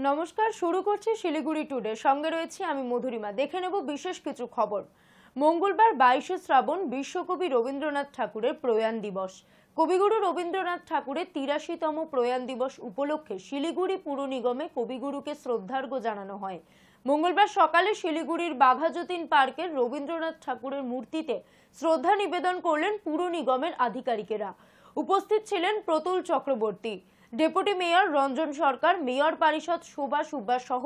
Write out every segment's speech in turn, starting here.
नमस्कार शुरू करছি শিলিগুড়ি টুডে संगे रही आमी मधुरिमा देखे नेब विशेष किछु खबर। मंगलवार 22 श्रावण विश्वकवि रवीन्द्रनाथ ठाकुरेर प्रयाण दिवस। कविगुरु रवीन्द्रनाथ ठाकुरेर 83तम प्रयाण दिवस उपलक्षे শিলিগুড়ি পৌর নিগমে कविगुरुके श्रद्धार्घ्य जानानो हय। मंगलवार सकाले শিলিগুড়ির বাঘা যতীন পার্কের रवीन्द्रनाथ ठाकुरेर मूर्तिते श्रद्धा निवेदन करलेन পৌর নিগমের आधिकारिकेरा। उपस्थित छिलेन Pratul Chakraborty, deputy mayor Ranjan Sarkar, mayor परिषद शोभा सुब्बा सह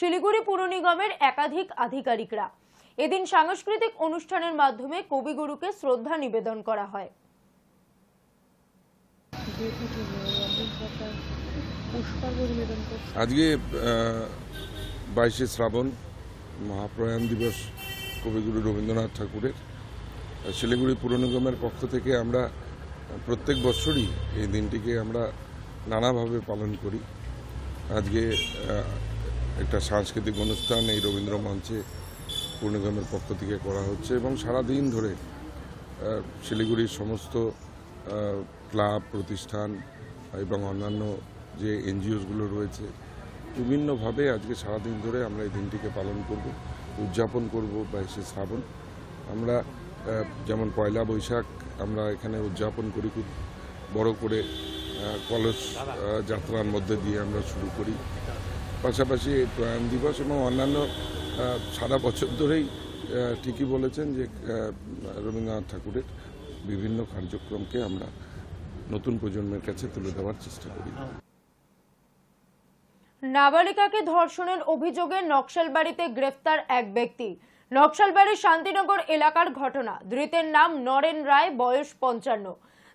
শিলিগুড়ি পৌর নিগমের एकाधिक आधिकारिकरा एदिन सांस्कृतिक अनुष्ठानेर माध्यमे कविगुरुके श्रद्धा निवेदन करा हय। आजके 22 श्रावण महाप्रयाण दिवस कविगुरु रवीन्द्रनाथ ठाकुरेर শিলিগুড়ি পৌর নিগমের पक्ष থেকে আমরা प्रत्येक বছরই এই দিনটিকে আমরা नाना भावे पालन करी। आज के एक सांस्कृतिक अनुष्ठान रवींद्र मंचे পৌর নিগমের पक्ष থেকে করা হচ্ছে এবং সারা দিন ধরে শিলিগুড়ির সমস্ত ক্লাব প্রতিষ্ঠান এবং অন্যান্য যে এনজিওসগুলো রয়েছে বিভিন্নভাবে আজকে সারা দিন ধরে আমরা এই দিনটিকে পালন করব, উদযাপন করব। 22 শ্রাবণ আমরা যেমন পয়লা বৈশাখ আমরা এখানে উদযাপন করি, খুব বড় করে কলস যাত্রার মধ্যে দিয়ে আমরা শুরু করি। পাশাপাশি প্রয়াণ দিবস এবং অন্যান্য সারা বছর ধরেই ঠিকই বলেছেন যে রবীন্দ্রনাথ ঠাকুরের বিভিন্ন কার্যক্রমকে আমরা নতুন প্রজন্মের কাছে তুলে দেওয়ার চেষ্টা করি। নাবালিকাকে ধর্ষণের অভিযোগে নক্সলবাড়িতে গ্রেফতার এক ব্যক্তি। নক্সলবাড়ির শান্তিনগর এলাকার ঘটনা। ধৃতের নাম নরেন রায়, বয়স 55।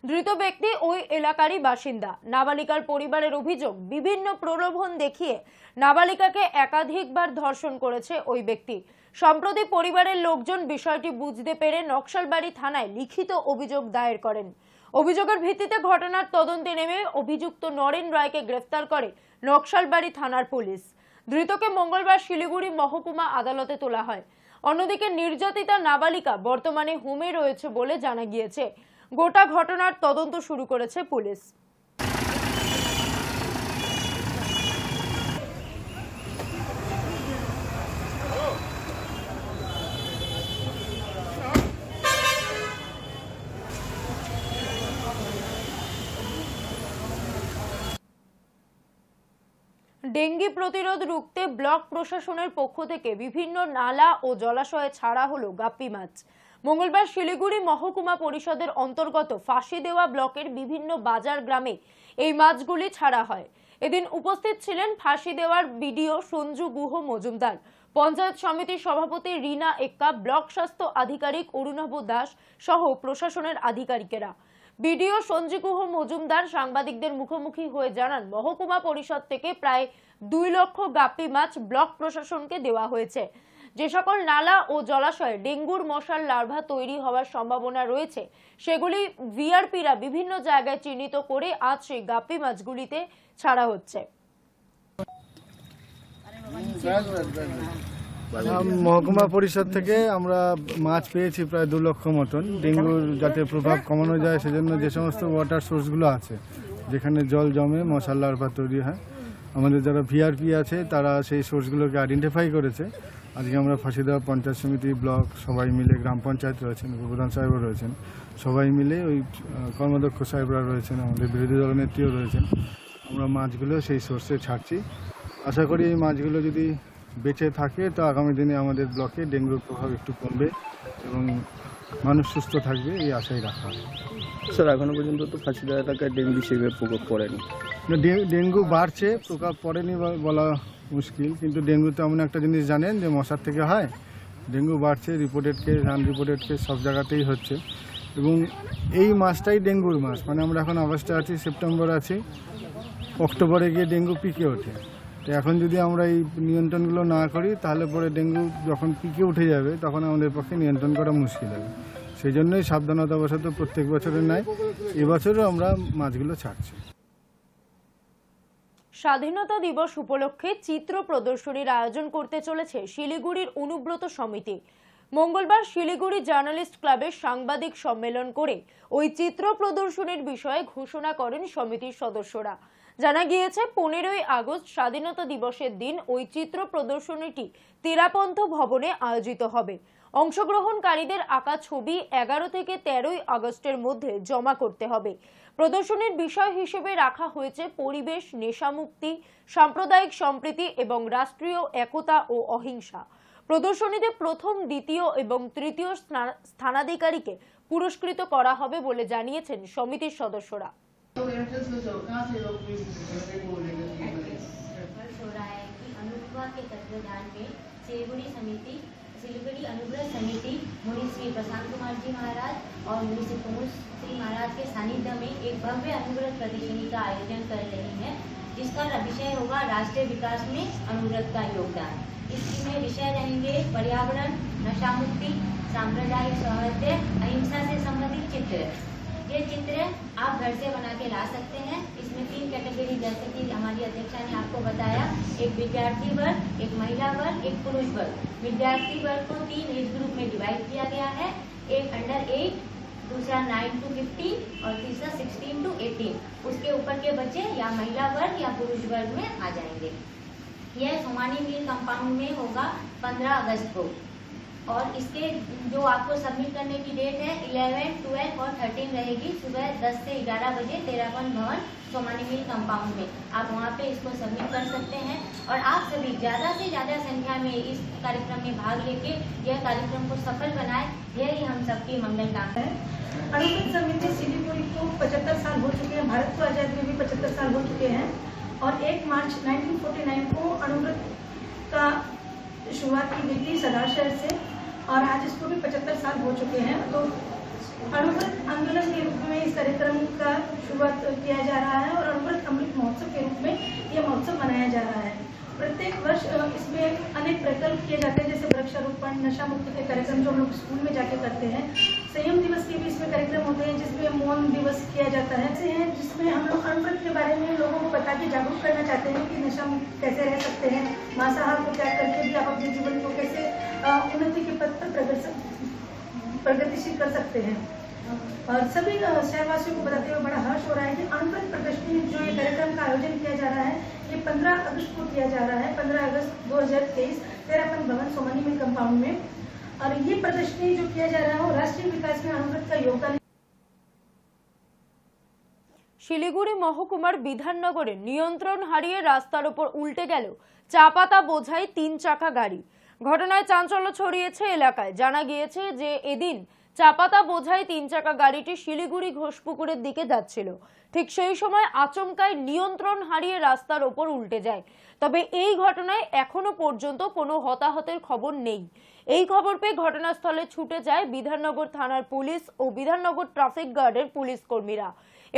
धृत व्यक्ति ओई एलाकारि बासिंदा। नाबालिकार परिवारेर अभियोग विभिन्न प्रलोभन देखिए नाबालिकाके एकाधिकबार धर्षण करेछे ओई व्यक्ति। सम्प्रति परिवारेर लोकजन विषयटी बुझते पेरे नक्सलबाड़ी थानाय लिखित अभियोग दायर करेन। अभियोगेर भित्तिते घटनार तदन्ते नेमे अभियुक्त नरेन रायके ग्रेफ्तार करे नक्सलबाड़ी थानार पुलिश। धृतके मंगलवार শিলিগুড়ি महकुमा आदालते तोला हय। अन्यदिके निर्यातिता नाबालिका बर्तमाने होमे रयेछे बोले जाना गियेछे। গোটা ঘটনার তদন্ত শুরু করেছে পুলিশ। डेंगी प्रतिरोध रुखते ब्लक प्रशासনের পক্ষ থেকে বিভিন্ন নালা ও জলাশয়ে ছাড়া হলো গাপ্পি মাছ। मंगलवार শিলিগুড়ি महकुमा परिषदेर अंतर्गत फाँसी देवा ब्लकेर विभिन्न बाजार ग्रामे एई माछगुली छाड़ा हय। एदिन उपस्थित छिलेन फाँसी देवार बीडीओ संजू गुह मजुमदार, पंचायत समितिर सभापति रीना एक्का, ब्लक स्वास्थ्य आधिकारिक अरुणाभ दास सह प्रशासनेर आधिकारिकेरा। बीडीओ संजू गुह मजुमदार सांबादिकदेर मुखोमुखी हये जानान महकुमा परिषद थेके प्राय 2 लक्ष गाप्पी माछ ब्लक प्रशासनके देवा हयेछे। जे सकल नाला और जलाशय डेंगुर मशार लार्भा तैरी हवार सम्भावना रयेछे सेगुली वीआरपीरा विभिन्न जायगाय चिन्हित करे आज सेई गाप्पी माछगुलिते छाड़ा होच्छे। महकुमा परिषद थेके आमरा माछ पेयेछि प्राय 2 लक्ष मतन। डेंगुर जाते प्रभाव कमानो जाय सेजोन्नो जे समस्त वाटार सोर्सगुलो आछे जेखाने जल जमे मशार लार्भा तैरी हय आमादेर जारा वीआरपी आछे तारा सेई सोर्सगुलोके आइडेंटिफाई करेछे। आज के फाँसी देवा पंचायत समिति ब्लक सबाई मिले, ग्राम पंचायत रही, उपप्रधान साहेब रही, सबाई मिले वही कर्मदक्ष साहेबरा रही, बिरोधी दल नेत्री रही, माछगुलो से सोर्से छाड़ी। आशा करी माछगुलो यदि बेचे थाके तो आगामी दिन ब्लके डेंगुर प्रभाव एकटू कमबे एवं मानुष सुस्थ थाकबे एई आशाई रखा। सर एखोनो पर्यन्त तो फाँसी देवा एलाकाय डेंगु सेभाबे प्रकोप पड़ेनि, डेंगु बाड़छे, प्रकोप पड़ेनि बला मुश्किल, किन्तु डेंगू तो एमन एक जिनिस जानें जो मशार थेके हय। डेंगू बाड़छे, रिपोर्टेड केस आनरिपोर्टेड केस सब जायगातेई होच्छे एबं एई मासटाई डेंगुर मास। माने आमरा एखन अगस्टे आछि, सेप्टेम्बर आछि, अक्टोबरे गिये डेंगू पिके ओठे। तो एखन जोदि आमरा एई नियंत्रणगुलो ना करी ताहले परे डेंगू जखन पिके उठे जाबे तखन आमादेर पक्षे नियंत्रण करा मुश्किल होबे। सेई जोन्नोई साबधानतावशत प्रत्येक बछरेर न्याय एबछरও आमरा माछগুলো ছাড়ছি। स्वाधीनता दिवस उपलक्षे चित्र प्रदर्शनीर आयोजन करते चलेছে শিলিগুড়ির অনুব্রত समिति। मंगलवार शिलिगुड़ी जार्नलिस्ट क्लाबे सांबादिक सम्मेलन करे ओई चित्र प्रदर्शनेर विषये घोषणा करेन समितिर सदस्यरा। जाना गियेछे 15 आगस्ट स्वाधीनता दिवसेर दिन ओई चित्र प्रदर्शनीटी तेरापंथ भवने आयोजित हबे। अंशग्रहणकारीदेर आँका छवि 11 थेके 13 आगस्टेर मध्य जमा करते हबे। प्रदर्शनेर विषय हिसेबे राखा हयेछे परिबेश, नेशामुक्ति, साम्प्रदायिक सम्प्रीति एवं राष्ट्रीय एकता ओ अहिंसा। प्रदर्शनीते प्रथम, द्वितीय एवं तृतीय स्थानाधिकारीके पुरस्कृत करा हबे बोले जानियेछेन समितिर सदस्यरा। तो एंट्रेंस में जो कहाँ से लोग विषय को लेकर एंट्रेंस हो रहा है कि अनुव्रत के तत्वाधान में शिलिगुड़ी अनुव्रत समिति मुनि श्री प्रशांत कुमार जी महाराज और मुनि श्री प्रमोद श्री महाराज के सानिध्य में एक भव्य अनुव्रत प्रदर्शनी का आयोजन कर रहे हैं, जिसका विषय होगा राष्ट्रीय विकास में अनुव्रत का योगदान। इसमें विषय रहेंगे पर्यावरण, नशा मुक्ति, साम्प्रदायिक सौहार्द, अहिंसा से संबंधित चित्र। ये चित्र आप घर से बना के ला सकते हैं। इसमें 3 कैटेगरी, जैसे कि हमारी अध्यक्षा ने आपको बताया, एक विद्यार्थी वर्ग, एक महिला वर्ग, एक पुरुष वर्ग। विद्यार्थी वर्ग को 3 एज ग्रुप में डिवाइड किया गया है, एक अंडर 8, दूसरा 9 to 15 और तीसरा 16 to 18। उसके ऊपर के बच्चे या महिला वर्ग या पुरुष वर्ग में आ जाएंगे। यह सोमानी मिल कंपाउंड में होगा 15 अगस्त को, और इसके जो आपको सबमिट करने की डेट है 11, 12 और 13 रहेगी, सुबह 10 से 11 बजे 13 भवन सोमानी मिल कंपाउंड में। आप वहां पे इसको सबमिट कर सकते हैं और आप सभी ज़्यादा से ज़्यादा संख्या में इस कार्यक्रम में भाग लेके यह कार्यक्रम को सफल बनाए, यही हम सबकी मंगल कामना है। अनुव्रत समिति शिलिगुड़ी को 75 साल हो चुके हैं, भारत को आज़ादी में भी 75 साल हो चुके हैं, और 1 मार्च 1949 को अनुव्रत का शुरुआत की गई थी सदा शहर से, और आज इसको भी 75 साल हो चुके हैं। तो अनुव्रत आंदोलन के रूप में इस कार्यक्रम का शुरुआत किया जा रहा है और अनुव्रत अमृत महोत्सव के रूप में ये महोत्सव मनाया जा रहा है। प्रत्येक वर्ष इसमें अनेक प्रकल्प किए जाते हैं, जैसे वृक्षारोपण, नशा मुक्ति के कार्यक्रम जो हम लोग स्कूल में जाके करते हैं, संयम दिवस के भी इसमें कार्यक्रम होते हैं जिसमें मौन दिवस किया जाता है, ऐसे हैं जिसमें हम लोग अनुव्रत के बारे में लोगों को बता के जागरूक करना चाहते हैं कि नशा मुक्त कैसे रह सकते हैं, मांसाहार को त्याग करके भी आप अपने जीवन को कैसे उन्नति के पथ पर प्रगतिशील कर सकते हैं। और सभी शहरवासियों को बताते हुए बड़ा हर्ष हो रहा है कि अनुव्रत प्रदर्शनी में जो ये कार्यक्रम का आयोजन किया जा रहा है ये 15 अगस्त को किया जा रहा है, 15 अगस्त 2023 13 भवन सोमानी मिल कंपाउंड में, और ये प्रदर्शनी जो किया जा रहा है वो राष्ट्रीय विकास में अनुव्रत का योगदान। शिलिगुड़ी महकुमार विधान नगर नियंत्रण हारिए रास्तार ऊपर उल्टे गेल चा पाता बोझाई 3 चाका गाड़ी। घटनाय चांचल्य छड़िয়েছে এলাকায়। জানা গিয়েছে যে এদিন চাপাতা বোঝাই 3 চাকা গাড়িটি শিলিগুড়ি ঘোষপুকুরের দিকে যাচ্ছিল। ঠিক সেই সময় আচমকাই নিয়ন্ত্রণ হারিয়ে রাস্তার উপর উল্টে যায়। তবে এই ঘটনায় এখনো পর্যন্ত কোনো হতাহতের খবর নেই। এই খবর পেয়ে ঘটনাস্থলে ছুটে যায় বিধাননগর থানার পুলিশ ও বিধাননগর ট্রাফিক গার্ডের পুলিশ কর্মীরা।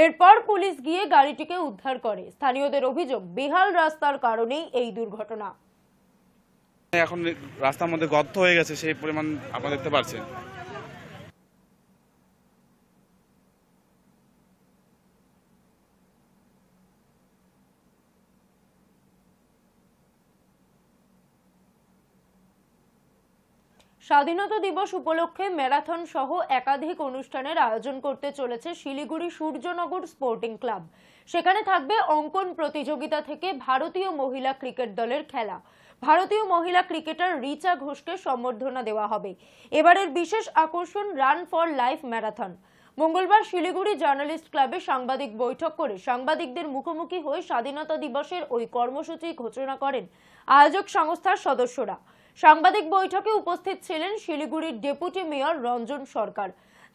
এরপর পুলিশ গিয়ে গাড়িটিকে উদ্ধার করে। স্থানীয়দের অভিযোগ বেহাল রাস্তার কারণেই এই দুর্ঘটনা। এখন রাস্তার মধ্যে গর্ত হয়ে গেছে, সেই পরিমাণ আপনারা দেখতে পাচ্ছেন। स्वाधीनता दिवस उपलक्षे मैराथन सह एकाधिक अनुष्ठानेर आयोजन करते चलेছে शिलिगुड़ी सूर्य नगर स्पोर्टिंग क्लब। सेखाने थाकबे अंकन प्रतियोगिता थेके भारतीय महिला क्रिकेट दलेर खेला। भारतीय महिला क्रिकेटर रीचा घोष के सम्बर्धना देवा हबे। एबारेर विशेष आकर्षण रान फर लाइफ मैराथन। मंगलवार शिलिगुड़ी जार्नलिस्ट क्लाबे सांबादिक बैठक करे सांबादिकदेर मुखोमुखी हये स्वाधीनता दिवसेर ओई कर्मसूची घोषणा करेन आयोजक संस्थार सदस्यरा। सांबादिक बैठके उपस्थित छिलेन शिलिगुड़ीर डेपुटी मेयर रंजन सरकार।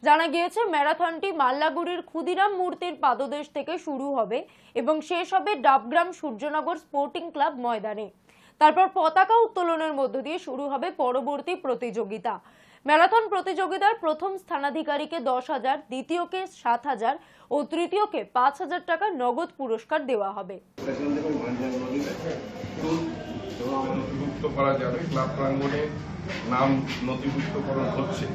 जाना गियेछे मैराथनटी माल्लागुड़ीर क्षुदिराम मूर्तिर पाददेश थेके शुरू हबे एबं शेष हबे डाबग्राम सूर्यनगर स्पोर्टिंग क्लाब मैदाने। तारपर पताका उत्तोलनेर मध्य दिये शुरू हबे परवर्ती प्रतियोगिता। मैराथन प्रतियोगितार प्रथम स्थानाधिकारी के 10,000, द्वितीय के 7,000 और तृतीय के 5,000 टाका नगद पुरस्कार देवा हबे। नाम नथिभुक्तकरण होच्छे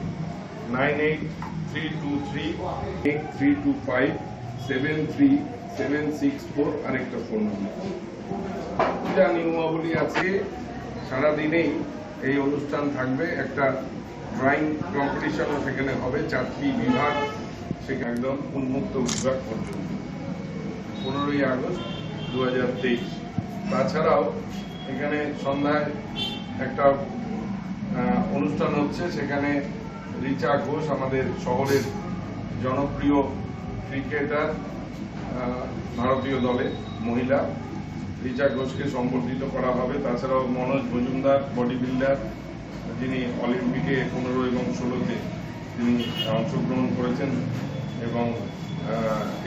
98323832573764 আরেকটা ফোন নাম্বার। नियमावली सारा दिन अनुष्ठान ड्रॉइंग कम्पिटिशनও সেখানে হবে। চারটি বিভাগ সেখানে একদম উন্মুক্ত বিভাগ পর্যন্ত 15 আগস্ট 2023। তাছাড়াও এখানে সন্ধ্যায় একটা অনুষ্ঠান হচ্ছে, সেখানে रीचा घोष আমাদের শহরের জনপ্রিয় ক্রিকেটার, ভারতীয় দলের মহিলা रीचा घोष के সম্বর্ধিত করা হবে। তাছাড়াও মনোজ মজুমদার বডি বিল্ডার যিনি অলিম্পিকে 15 এবং 16-তে তিনি অংশগ্রহণ করেছেন এবং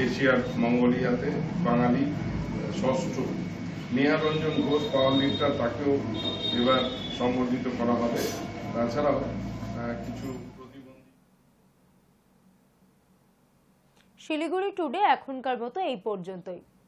এশিয়ার মঙ্গোলিয়াতে বাঙালি 6ষ্ঠ, নেহা রঞ্জন ঘোষ পাওয়ার লিফটার, তাকেও এবার সম্বর্ধিত করা হবে। তাছাড়াও কিছু শিলিগুড়ি টুডে এখনকার মতো এই পর্যন্তই।